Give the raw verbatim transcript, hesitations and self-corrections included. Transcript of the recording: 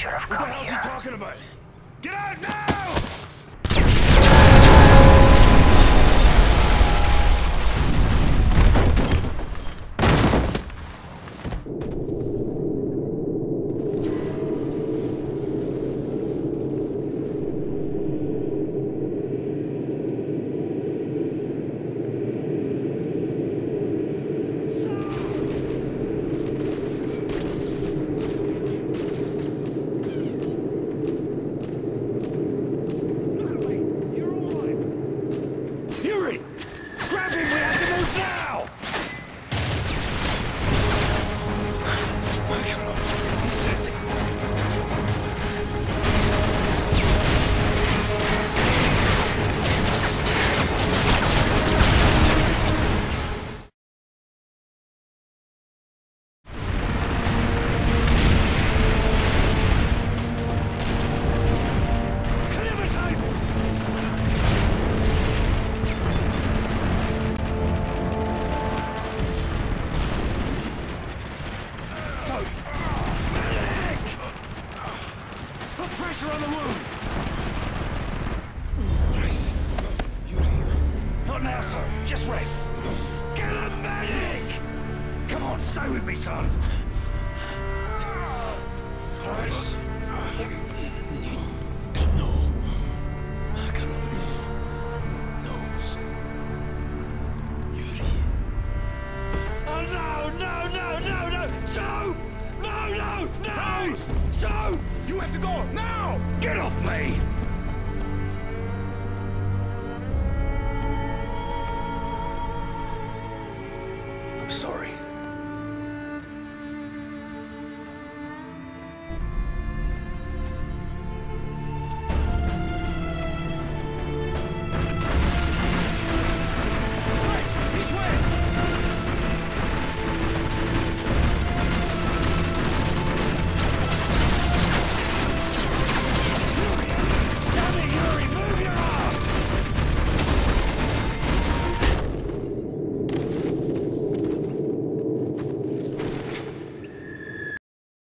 should have come here. What the hell's he talking about? Get out now! Pressure on the wound! Price, you're here. Not now, son. Just rest. Get a medic! Come on, stay with me, son. Price. No. I can't. No. Yuri. Oh, no, no, no, no, no! Soap! No, no, no! Soap! You have to go now! Get off me! I'm sorry.